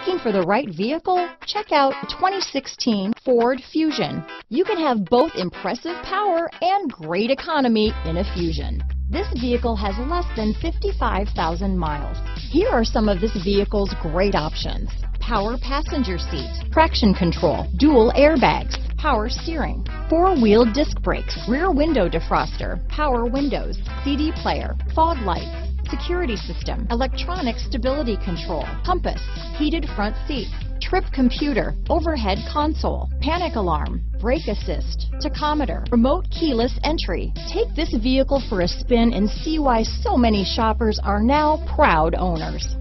Looking for the right vehicle? Check out 2016 Ford Fusion. You can have both impressive power and great economy in a Fusion. This vehicle has less than 55,000 miles. Here are some of this vehicle's great options: power passenger seat, traction control, dual airbags, power steering, four-wheel disc brakes, rear window defroster, power windows, CD player, fog lights, security system, electronic stability control, compass, heated front seats, trip computer, overhead console, panic alarm, brake assist, tachometer, remote keyless entry. Take this vehicle for a spin and see why so many shoppers are now proud owners.